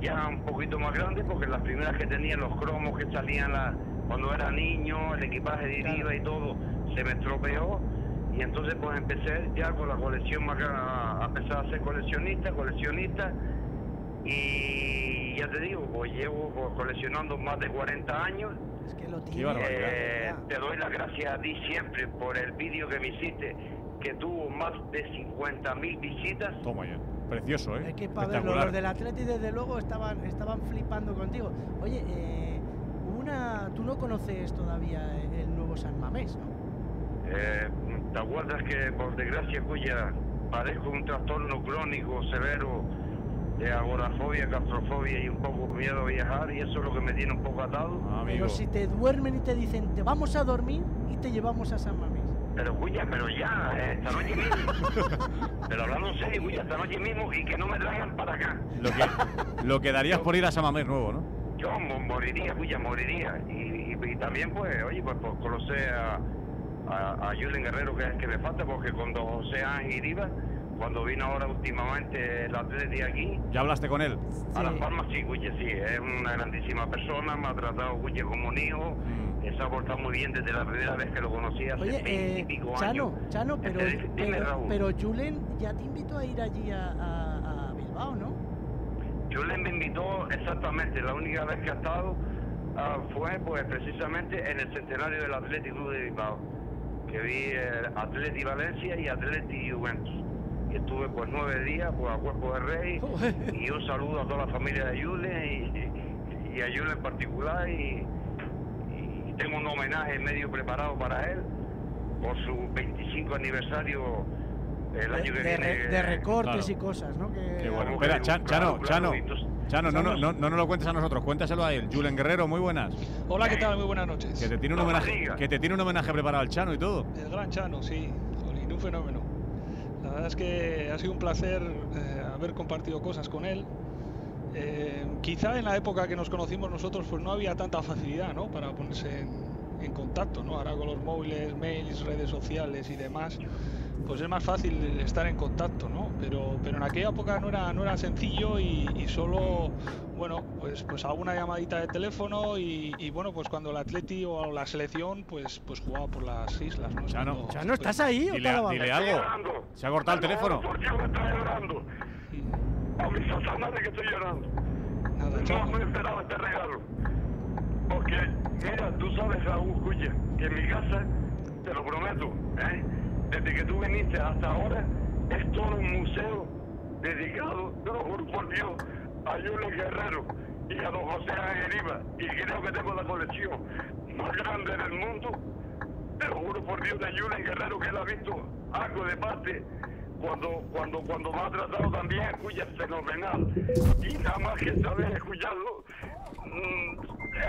ya un poquito más grande, porque las primeras que tenía, los cromos que salían cuando era niño, el equipaje de deriva y todo, se me estropeó. Y entonces pues empecé ya con la colección más cara, a empezar a ser coleccionista, y ya te digo, pues llevo coleccionando más de 40 años. Es que lo tienes. Te doy las gracias a ti siempre por el vídeo que me hiciste, que tuvo más de 50.000 visitas. Toma ya. Precioso, ¿eh? Es que para verlo, los del Atleti desde luego estaban flipando contigo. Oye, tú no conoces todavía el nuevo San Mamés, ¿no? ¿Te acuerdas que por desgracia cuya padezco un trastorno crónico severo de agorafobia, claustrofobia y un poco miedo a viajar, y eso es lo que me tiene un poco atado? Pero si te duermen y te dicen, te vamos a dormir y te llevamos a San Mamés. Pero cuya, pero ya, esta noche mismo. Pero hablando en serio, cuya, esta noche mismo, y que no me traigan para acá. Lo que darías por ir a San Mamés nuevo, ¿no? Yo moriría, cuya, moriría. Y también, pues, oye, pues por conocer a Julen Guerrero, que es el que me falta, porque cuando José Ángel Iba, cuando vino ahora últimamente el Atleti aquí... ¿Ya hablaste con él? A Las Palmas, sí, Guille, sí, es una grandísima persona, me ha tratado Guille como un hijo, se ha portado muy bien desde la primera vez que lo conocí hace 20 y pico años. Chano, pero Julen ya te invitó a ir allí a Bilbao, ¿no? Julen me invitó, exactamente, la única vez que ha estado fue pues precisamente en el centenario del Athletic Club de Bilbao, que vi Atleti Valencia y Atleti Juventus, y estuve pues 9 días pues a cuerpo de rey. Y un saludo a toda la familia de Julen y a Julen en particular, y tengo un homenaje medio preparado para él por su 25 aniversario el año que viene, de recortes y cosas, ¿no? Que bueno, espera, Chano, no nos lo cuentes a nosotros, cuéntaselo a él. Julen Guerrero, muy buenas. Hola, ¿qué tal? Muy buenas noches. Que te tiene un homenaje, preparado al Chano y todo. El gran Chano, sí, jolín, un fenómeno. La verdad es que ha sido un placer haber compartido cosas con él. Quizá en la época que nos conocimos nosotros pues no había tanta facilidad, ¿no?, para ponerse en contacto, ¿no? Ahora con los móviles, mails, redes sociales y demás, pues es más fácil estar en contacto, ¿no? Pero en aquella época no era sencillo, y solo, bueno, pues alguna llamadita de teléfono, y bueno, pues cuando el Atleti o la selección pues jugaba por las islas, ¿no? Chano, Chano, ¿estás ahí? Dile, o dile algo. Se ha cortado el teléfono. ¿Por qué me estás llorando? A mi sazana de que estoy llorando. Nada, Chano. No me esperaba este regalo. Porque, mira, tú sabes, Raúl, cuya, que en mi casa, te lo prometo, ¿eh?, desde que tú viniste hasta ahora, es todo un museo dedicado, te lo juro por Dios, a Julen Guerrero y a don José Ángel Iba. Y creo que tengo la colección más grande del mundo, te lo juro por Dios, de Julen Guerrero, que él ha visto algo de parte cuando me ha tratado también escucha fenomenal, y nada más que saber escucharlo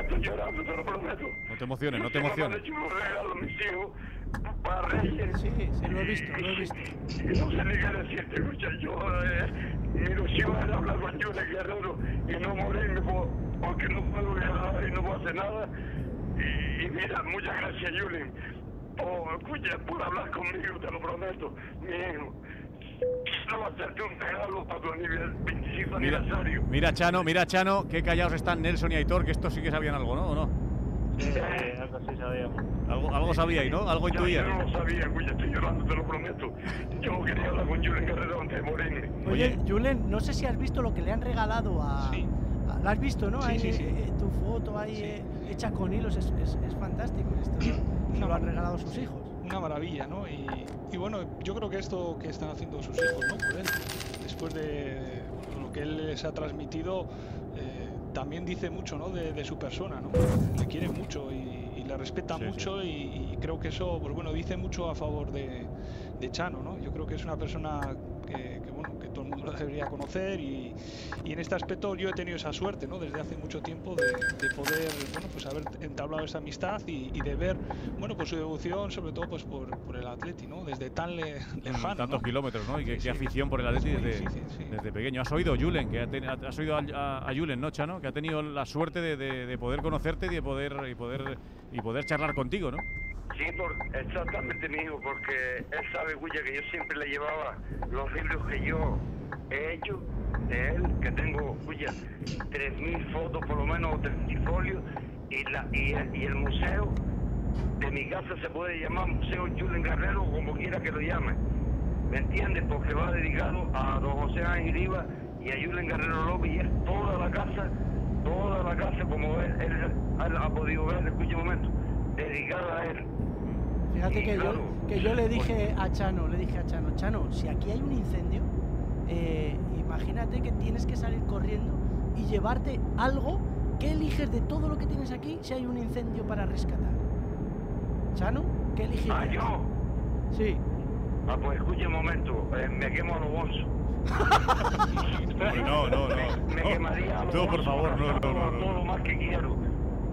estoy llorando, te lo prometo. No te emociones, no te emociones. Yo me regalo a mis hijos para Reyes. Sí, sí, lo he visto, lo he visto. Y no sé ni qué decirte, escucha, yo mi ilusión era hablar con Julen Guerrero y no morirme porque no puedo viajar y no puedo hacer nada. Y mira, muchas gracias, Julen. Escucha, por hablar conmigo, te lo prometo, mi hijo. Quiero hacerte un regalo para tu 25 aniversario. Mira, Chano, que callados están Nelson y Aitor, que estos sí que sabían algo, ¿no? ¿O no? Algo sí sabíamos. Algo sabíais, ¿no? Algo intuíais. Yo no sabía, escucha, estoy llorando, te lo prometo. Yo quería hablar con Julen Guerrero antes de morirme. Oye, Julen, no sé si has visto lo que le han regalado a... Sí. ¿Lo has visto, no? Sí, ahí, sí, sí. Tu foto ahí, sí. Hecha con hilos, es fantástico esto, ¿no? Se lo han regalado a sus hijos. Una maravilla, ¿no? Y bueno, yo creo que esto que están haciendo sus hijos, ¿no? Por él, después de lo que él les ha transmitido, también dice mucho, ¿no? De su persona, ¿no? Le quieren mucho y le respetan, sí, mucho, sí. Y creo que eso, pues bueno, dice mucho a favor de Chano, ¿no? Yo creo que es una persona que bueno, que todo el mundo debería conocer, y en este aspecto yo he tenido esa suerte, ¿no? Desde hace mucho tiempo de poder, bueno, pues haber entablado esa amistad y de ver, bueno, pues su devoción, sobre todo pues por el Atleti, ¿no? Desde tan lejano, tantos, ¿no? kilómetros, ¿no? Y qué afición por el Atleti desde pequeño. Has oído, Julen, que has oído a Julen, ¿no, Chano? Que ha tenido la suerte de poder conocerte y de poder charlar contigo, ¿no? Sí, exactamente, mi hijo, porque él sabe, Guilla, que yo siempre le llevaba los libros que yo he hecho de él, que tengo, Guilla, 3.000 fotos por lo menos, o 3.000 folios, y el museo de mi casa se puede llamar Museo Julen Guerrero, como quiera que lo llame, ¿me entiendes? Porque va dedicado a don José Ángel Iba y a Julen Guerrero López, y es toda la casa, como él ha podido ver, escucha un momento, dedicada a él. Fíjate que, claro, yo le dije a Chano, Chano, si aquí hay un incendio, imagínate que tienes que salir corriendo y llevarte algo que eliges de todo lo que tienes aquí si hay un incendio para rescatar. Chano, ¿qué eliges? ¿Ah, yo? Sí. Ah, pues escucha un momento, me quemo a los bolsos. No. Me quemaría a los bolsos, por favor, no. Todo lo más que quiero,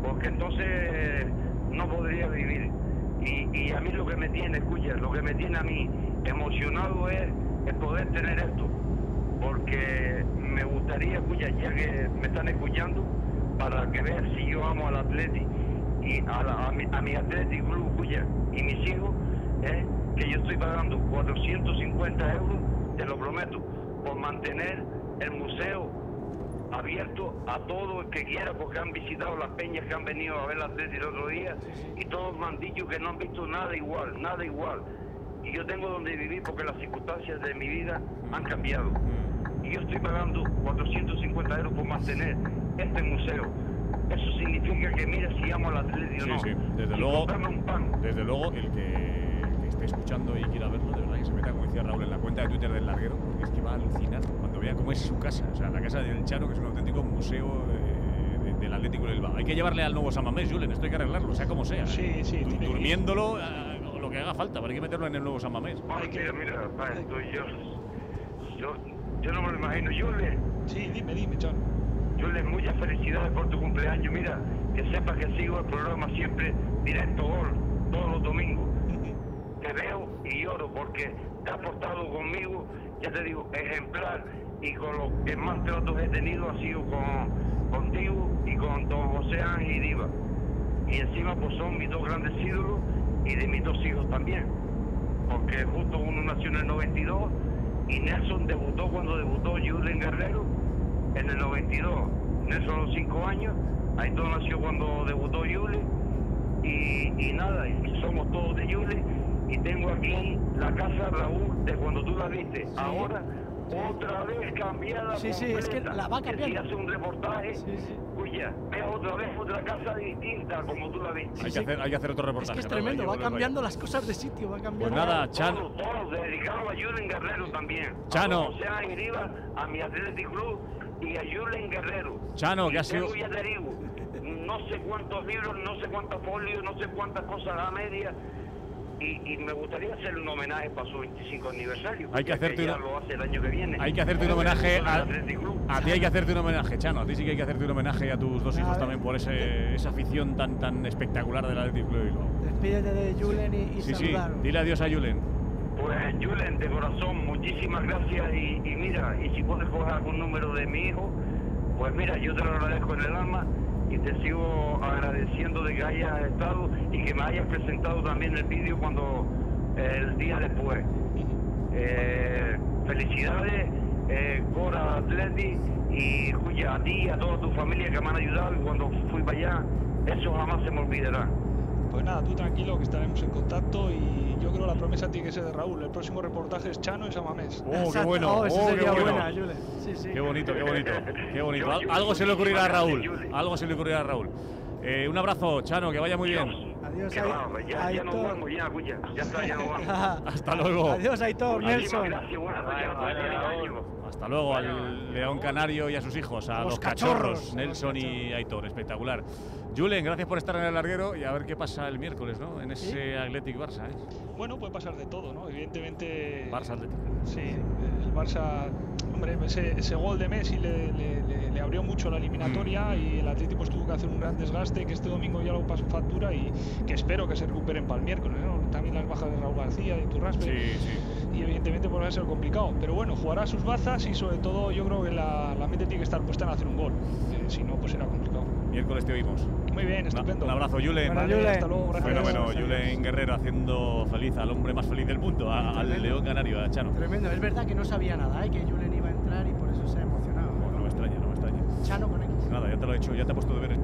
porque entonces no podría vivir. Y a mí lo que me tiene, escucha, lo que me tiene a mí emocionado es poder tener esto, porque me gustaría, escucha, ya que me están escuchando, para que vean si yo amo al Atleti y a mi Atleti Club, escucha, y mis hijos, que yo estoy pagando 450 euros, te lo prometo, por mantener el museo abierto a todo el que quiera, porque han visitado las peñas que han venido a ver las tesis el otro día, y todos me han dicho que no han visto nada igual, y yo tengo donde vivir porque las circunstancias de mi vida han cambiado, y yo estoy pagando 450 euros por mantener este museo. Eso significa que mira si amo al Atlético, no. Sí, desde luego el que esté escuchando y quiera verlo, de verdad que se meta, como decía Raúl, en la cuenta de Twitter del Larguero, porque es que va a alucinar cuando vea cómo es su casa, o sea, la casa del Chano, que es un auténtico museo del Atlético de Bilbao. Hay que llevarle al nuevo San Mamés, Julen, esto hay que arreglarlo, sea como sea. Sí, durmiéndolo, lo que haga falta, pero hay que meterlo en el nuevo San Mamés. Ay, mira, yo no me lo imagino, Julen. Sí, dime, Chano. Julen, muchas felicidades por tu cumpleaños. Mira, que sepas que sigo el programa siempre Directo Gol, todos los domingos. Te veo y lloro porque te has portado conmigo, ya te digo, ejemplar, y con los que más tratos he tenido ha sido contigo y con don José Ángel Iba. Y encima pues son mis dos grandes ídolos y de mis dos hijos también. Porque justo uno nació en el 92 y Nelson debutó cuando debutó Julen Guerrero. En el 92, Nelson a los 5 años, Aitor nació cuando debutó Julen, y nada, somos todos de Julen, y tengo aquí la casa, Raúl, de cuando tú la viste, sí. Ahora, otra vez cambiada. Sí, completa. Es que la va a cambiar. Si hace un reportaje, Cuya, vea otra vez otra casa distinta como tú la viste. Hay que hacer otro reportaje. Es que es tremendo, va cambiando las cosas de sitio, va cambiando. Pues nada, Chano. Todos dedicados a Julen Guerrero también. Chano. O sea, en Riva, a mi Athletic Club. Y a Julen Guerrero. Chano, que ha sido. No sé cuántos libros, no sé cuántos folios, no sé cuántas cosas a media. Y me gustaría hacerle un homenaje para su 25 aniversario. Hay que hacerte un homenaje a ti, hay que hacerte un homenaje, Chano. A ti sí que hay que hacerte un homenaje, a tus dos hijos también, por esa afición tan espectacular del Athletic Club de Bilbao. Despídete de Julen y saludaros. Dile adiós a Julen. Pues Julen, de corazón, muchísimas gracias. Y mira, y si puedes coger algún número de mi hijo, pues mira, yo te lo agradezco en el alma. Y te sigo agradeciendo de que hayas estado y que me hayas presentado también el vídeo cuando el día después. Felicidades, Cora Atleti, y Julia, a ti y a toda tu familia que me han ayudado, y cuando fui para allá, eso jamás se me olvidará. Pues nada, tú tranquilo, que estaremos en contacto, y yo creo que la promesa tiene que ser de Raúl. El próximo reportaje es Chano y San Mamés. ¡Oh, qué bueno! Oh, ¡oh, qué bueno! Buena, Julen. Sí, sí. ¡Qué bonito, qué bonito! Qué bonito. Algo se le ocurrirá a Raúl. Algo se le ocurrirá a Raúl. Un abrazo, Chano, que vaya muy bien. Adiós, Aitor. Ya nos vamos, ya está, ya nos vamos. Hasta luego. Adiós, Aitor, Nelson. Hasta luego al León Canario y a sus hijos, a los cachorros, Nelson y Aitor. Espectacular. Julen, gracias por estar en el larguero, y a ver qué pasa el miércoles, ¿no? En ese Athletic Barça, ¿eh? Bueno, puede pasar de todo, ¿no? Evidentemente. Barça Athletic. Sí, el Barça. Hombre, ese gol de Messi le abrió mucho la eliminatoria, y el Atlético tuvo que hacer un gran desgaste, que este domingo ya lo pasó factura, y que espero que se recuperen para el miércoles, ¿no? También las bajas de Raúl García, de Iturraspe. Sí, sí. Y evidentemente pues va a ser complicado. Pero bueno, jugará sus bazas, y sobre todo yo creo que la mente tiene que estar puesta en hacer un gol. Si no, pues será complicado. Miércoles te oímos. Muy bien, estupendo. Un abrazo, Julen. Vale, Julen. Hasta luego, gracias. Bueno, Julen Guerrero haciendo feliz al hombre más feliz del mundo, al León Canario, a Chano. Tremendo, es verdad que no sabía nada, ¿eh? Que Julen iba a entrar y por eso se ha emocionado. No, no me extraña, no me extraña. Chano con X. Nada, ya te lo he hecho, ya te he puesto deberes.